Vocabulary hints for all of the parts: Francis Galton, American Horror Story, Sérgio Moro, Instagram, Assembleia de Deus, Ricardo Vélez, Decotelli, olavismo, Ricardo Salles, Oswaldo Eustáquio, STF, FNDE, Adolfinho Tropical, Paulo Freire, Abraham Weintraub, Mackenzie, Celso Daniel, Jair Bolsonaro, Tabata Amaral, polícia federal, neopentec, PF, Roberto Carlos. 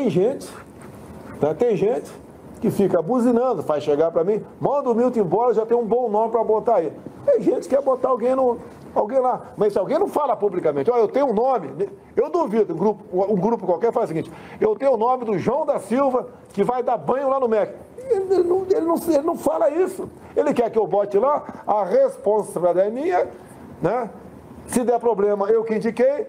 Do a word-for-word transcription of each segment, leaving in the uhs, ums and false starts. tem gente, né, tem gente que fica buzinando, faz chegar para mim, manda o Milton embora, já tem um bom nome para botar aí. Tem gente que quer botar alguém, no, alguém lá, mas se alguém não fala publicamente, olha, eu tenho um nome, eu duvido, um grupo, um grupo qualquer faz o seguinte, eu tenho o nome do João da Silva, que vai dar banho lá no M E C. Ele não, ele não, ele não fala isso, ele quer que eu bote lá, a responsabilidade é minha, né? Se der problema, eu que indiquei.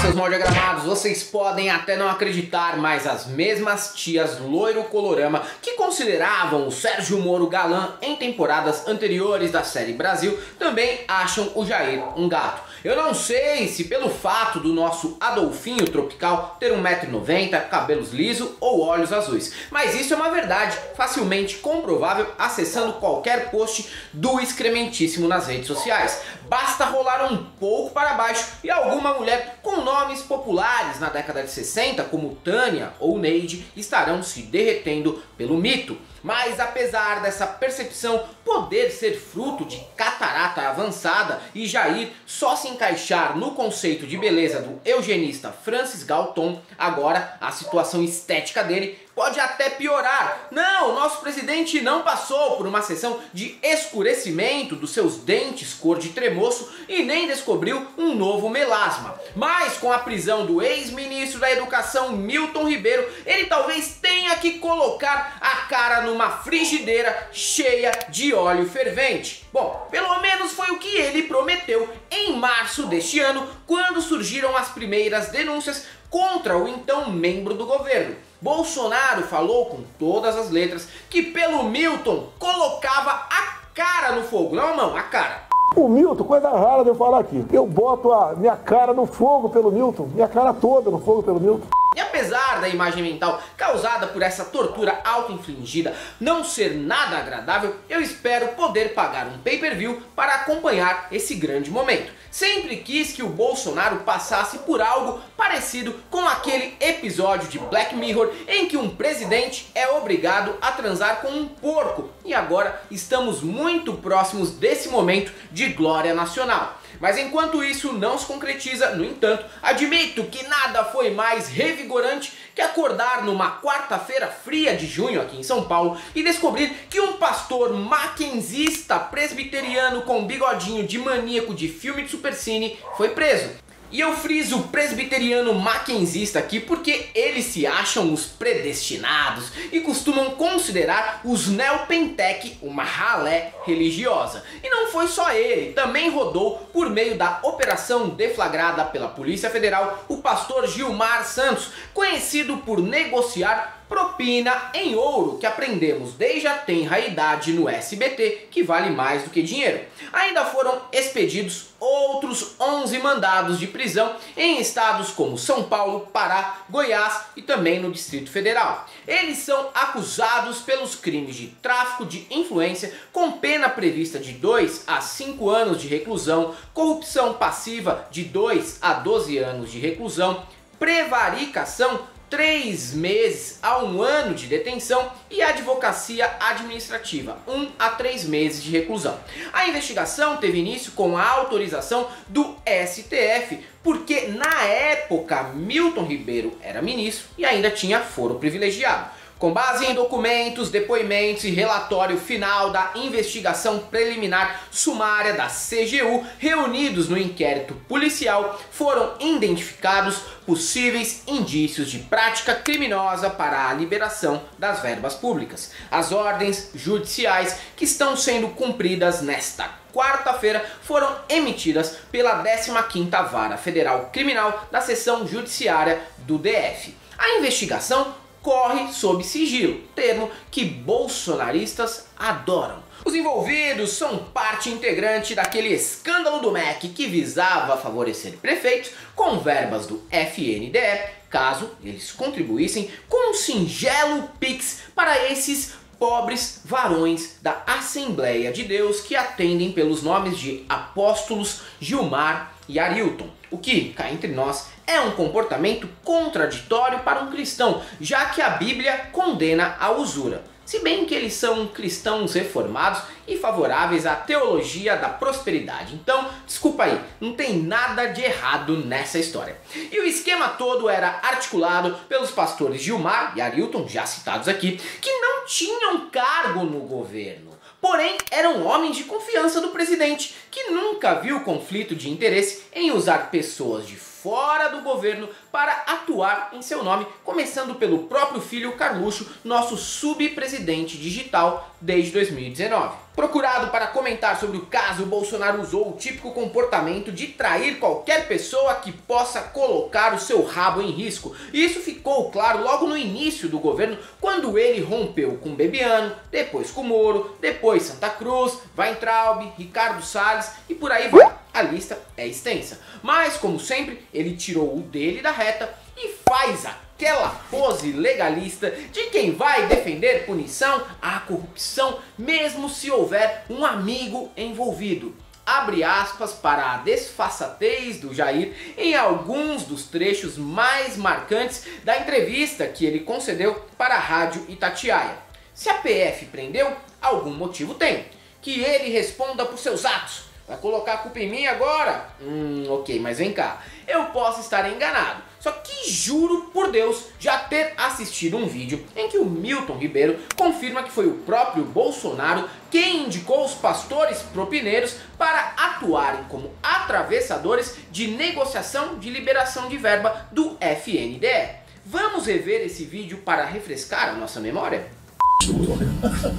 Seus maldiagramados, vocês podem até não acreditar, mas as mesmas tias loiro colorama que consideravam o Sérgio Moro galã em temporadas anteriores da série Brasil, também acham o Jair um gato. Eu não sei se pelo fato do nosso Adolfinho Tropical ter um metro e noventa, cabelos lisos ou olhos azuis, mas isso é uma verdade facilmente comprovável acessando qualquer post do excrementíssimo nas redes sociais. Basta rolar um pouco para baixo e alguma mulher com nomes populares na década de sessenta, como Tânia ou Neide, estarão se derretendo pelo mito. Mas apesar dessa percepção poder ser fruto de catarata avançada e Jair só se encaixar no conceito de beleza do eugenista Francis Galton, agora a situação estética dele pode até piorar. Não, nosso presidente não passou por uma sessão de escurecimento dos seus dentes cor de tremoço e nem descobriu um novo melasma. Mas com a prisão do ex-ministro da Educação Milton Ribeiro, ele talvez tenha que colocar a cara numa frigideira cheia de óleo fervente. Bom, pelo menos foi o que ele prometeu em março deste ano, quando surgiram as primeiras denúncias contra o então membro do governo. Bolsonaro falou com todas as letras que pelo Milton colocava a cara no fogo, não a mão, a cara. O Milton, coisa rara de eu falar aqui, eu boto a minha cara no fogo pelo Milton, minha cara toda no fogo pelo Milton. E apesar da imagem mental causada por essa tortura auto-infligida não ser nada agradável, eu espero poder pagar um pay-per-view para acompanhar esse grande momento. Sempre quis que o Bolsonaro passasse por algo parecido com aquele episódio de Black Mirror em que um presidente é obrigado a transar com um porco. E agora estamos muito próximos desse momento de glória nacional. Mas enquanto isso não se concretiza, no entanto, admito que nada foi mais revigorante que acordar numa quarta-feira fria de junho aqui em São Paulo e descobrir que um pastor mackenzista presbiteriano com bigodinho de maníaco de filme de supercine foi preso. E eu friso o presbiteriano mackenzista aqui porque eles se acham os predestinados e costumam considerar os neopentec uma ralé religiosa. E não foi só ele, também rodou por meio da operação deflagrada pela Polícia Federal o pastor Gilmar Santos, conhecido por negociar propina em ouro, que aprendemos desde a tenra idade no S B T, que vale mais do que dinheiro. Ainda foram expedidos outros onze mandados de prisão em estados como São Paulo, Pará, Goiás e também no Distrito Federal. Eles são acusados pelos crimes de tráfico de influência, com pena prevista de dois a cinco anos de reclusão, corrupção passiva de dois a doze anos de reclusão, prevaricação, três meses a um ano de detenção e advocacia administrativa, um a três meses de reclusão. A investigação teve início com a autorização do S T F, porque na época Milton Ribeiro era ministro e ainda tinha foro privilegiado. Com base em documentos, depoimentos e relatório final da investigação preliminar sumária da C G U, reunidos no inquérito policial, foram identificados possíveis indícios de prática criminosa para a liberação das verbas públicas. As ordens judiciais que estão sendo cumpridas nesta quarta-feira foram emitidas pela décima quinta Vara Federal Criminal da Seção Judiciária do D F. A investigação corre sob sigilo, termo que bolsonaristas adoram. Os envolvidos são parte integrante daquele escândalo do M E C que visava favorecer prefeitos com verbas do F N D E, caso eles contribuíssem com um singelo Pix para esses pobres varões da Assembleia de Deus que atendem pelos nomes de apóstolos Gilmar e Arilton, o que, cá entre nós, é um comportamento contraditório para um cristão, já que a Bíblia condena a usura. se bem que eles são cristãos reformados e favoráveis à teologia da prosperidade. Então, desculpa aí, não tem nada de errado nessa história. E o esquema todo era articulado pelos pastores Gilmar e Arilton, já citados aqui, que não tinham cargo no governo, porém eram homens de confiança do presidente, que nunca viu conflito de interesse em usar pessoas de fora do governo para atuar em seu nome, começando pelo próprio filho Carluxo, nosso subpresidente digital desde dois mil e dezenove. Procurado para comentar sobre o caso, Bolsonaro usou o típico comportamento de trair qualquer pessoa que possa colocar o seu rabo em risco. E isso ficou claro logo no início do governo, quando ele rompeu com Bebiano, depois com Moro, depois Santa Cruz, Weintraub, Ricardo Salles e por aí vai. A lista é extensa, mas como sempre, ele tirou o dele da reta e faz aquela pose legalista de quem vai defender punição à corrupção, mesmo se houver um amigo envolvido. Abre aspas para a desfaçatez do Jair em alguns dos trechos mais marcantes da entrevista que ele concedeu para a Rádio Itatiaia. Se a P F prendeu, algum motivo tem. Que ele responda por seus atos. Vai colocar a culpa em mim agora? Hum, ok, mas vem cá. Eu posso estar enganado, só que juro por Deus já ter assistido um vídeo em que o Milton Ribeiro confirma que foi o próprio Bolsonaro quem indicou os pastores propineiros para atuarem como atravessadores de negociação de liberação de verba do F N D E. Vamos rever esse vídeo para refrescar a nossa memória?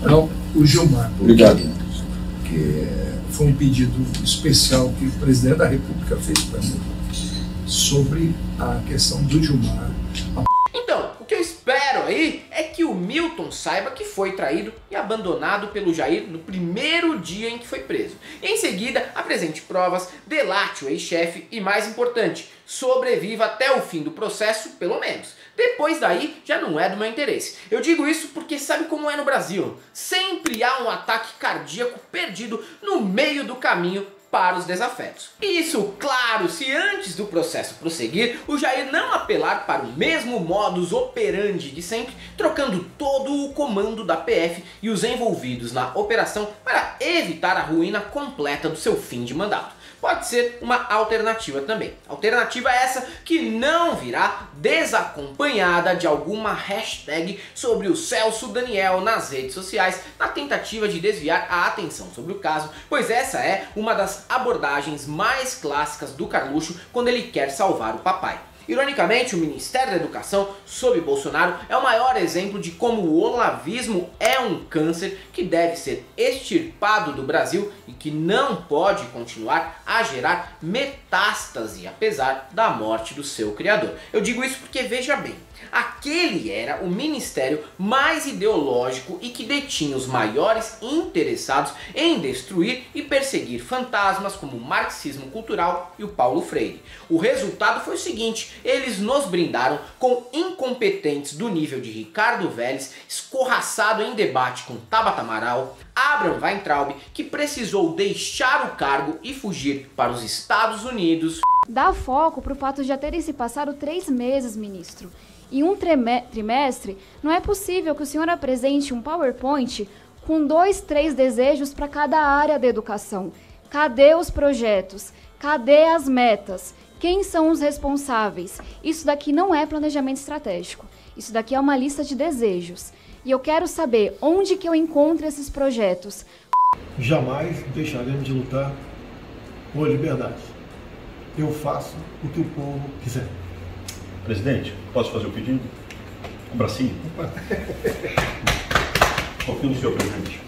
Não, o Gilmar. Obrigado. Que... foi um pedido especial que o presidente da República fez para mim sobre a questão do Gilmar. Então, o que eu espero aí é que o Milton saiba que foi traído e abandonado pelo Jair no primeiro dia em que foi preso. Em seguida, apresente provas, delate o ex-chefe e, mais importante, sobreviva até o fim do processo, pelo menos. Depois daí, já não é do meu interesse. Eu digo isso porque sabe como é no Brasil? Sempre há um ataque cardíaco perdido no meio do caminho para os desafetos. Isso, claro, se antes do processo prosseguir, o Jair não apelar para o mesmo modus operandi de sempre, trocando todo o comando da P F e os envolvidos na operação para evitar a ruína completa do seu fim de mandato. Pode ser uma alternativa também. Alternativa essa que não virá desacompanhada de alguma hashtag sobre o Celso Daniel nas redes sociais, na tentativa de desviar a atenção sobre o caso, pois essa é uma das abordagens mais clássicas do Carluxo quando ele quer salvar o papai. Ironicamente, o Ministério da Educação, sob Bolsonaro, é o maior exemplo de como o olavismo é um câncer que deve ser extirpado do Brasil e que não pode continuar a gerar metástase, apesar da morte do seu criador. Eu digo isso porque, veja bem, aquele era o ministério mais ideológico e que detinha os maiores interessados em destruir e perseguir fantasmas como o marxismo cultural e o Paulo Freire. O resultado foi o seguinte: eles nos brindaram com incompetentes do nível de Ricardo Vélez, escorraçado em debate com Tabata Amaral, Abraham Weintraub, que precisou deixar o cargo e fugir para os Estados Unidos. Dá foco para o fato de já terem se passado três meses, ministro. Em um trimestre, não é possível que o senhor apresente um PowerPoint com dois, três desejos para cada área da educação. Cadê os projetos? Cadê as metas? Quem são os responsáveis? Isso daqui não é planejamento estratégico. Isso daqui é uma lista de desejos. E eu quero saber onde que eu encontro esses projetos. Jamais deixaremos de lutar por liberdade. Eu faço o que o povo quiser. Presidente, posso fazer o pedido? Um bracinho? Confio no senhor, presidente.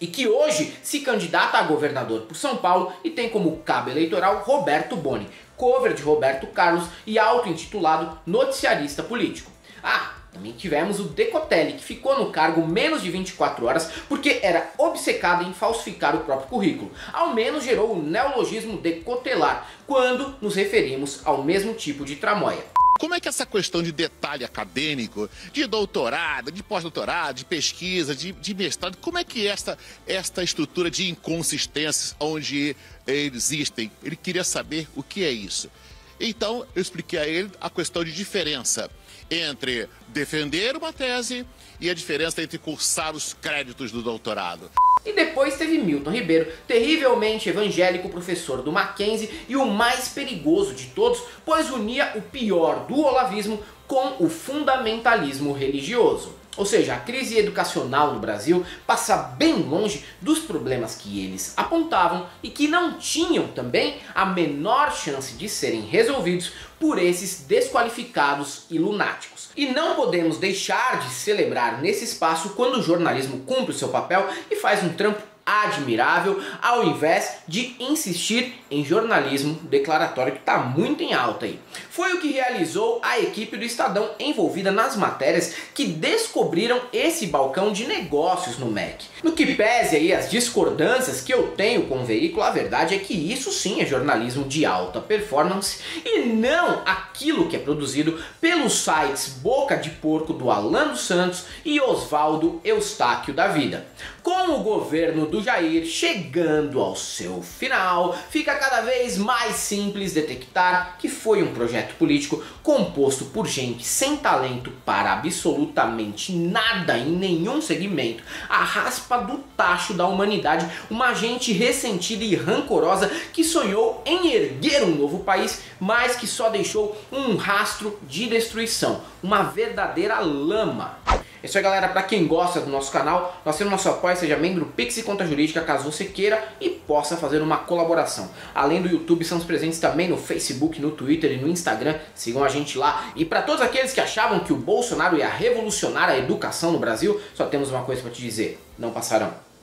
E que hoje se candidata a governador por São Paulo e tem como cabo eleitoral Roberto Boni, cover de Roberto Carlos e auto-intitulado noticiarista político. Ah, também tivemos o Decotelli, que ficou no cargo menos de vinte e quatro horas porque era obcecado em falsificar o próprio currículo. Ao menos gerou o neologismo decotelar, quando nos referimos ao mesmo tipo de tramóia. Como é que essa questão de detalhe acadêmico, de doutorado, de pós-doutorado, de pesquisa, de, de mestrado, como é que esta, esta estrutura de inconsistências onde eles existem? Ele queria saber o que é isso. Então, eu expliquei a ele a questão de diferença entre defender uma tese e a diferença entre cursar os créditos do doutorado. E depois teve Milton Ribeiro, terrivelmente evangélico, professor do Mackenzie e o mais perigoso de todos, pois unia o pior do olavismo com o fundamentalismo religioso. Ou seja, a crise educacional no Brasil passa bem longe dos problemas que eles apontavam e que não tinham também a menor chance de serem resolvidos por esses desqualificados e lunáticos. E não podemos deixar de celebrar nesse espaço quando o jornalismo cumpre o seu papel e faz um trampo admirável, ao invés de insistir em jornalismo declaratório, que está muito em alta aí. Foi o que realizou a equipe do Estadão envolvida nas matérias que descobriram esse balcão de negócios no M E C. No que pese aí as discordâncias que eu tenho com o veículo, a verdade é que isso sim é jornalismo de alta performance e não aquilo que é produzido pelos sites Boca de Porco do Alan dos Santos e Oswaldo Eustáquio da vida. Com o governo do Jair chegando ao seu final, fica cada vez mais simples detectar que foi um projeto político composto por gente sem talento para absolutamente nada em nenhum segmento, a raspa do tacho da humanidade, uma gente ressentida e rancorosa que sonhou em erguer um novo país, mas que só deixou um rastro de destruição, uma verdadeira lama. É isso aí, galera. Pra quem gosta do nosso canal, nós temos nosso apoio, seja membro Pix e Conta Jurídica, caso você queira e possa fazer uma colaboração. Além do YouTube, estamos presentes também no Facebook, no Twitter e no Instagram. Sigam a gente lá. E pra todos aqueles que achavam que o Bolsonaro ia revolucionar a educação no Brasil, só temos uma coisa pra te dizer: não passarão.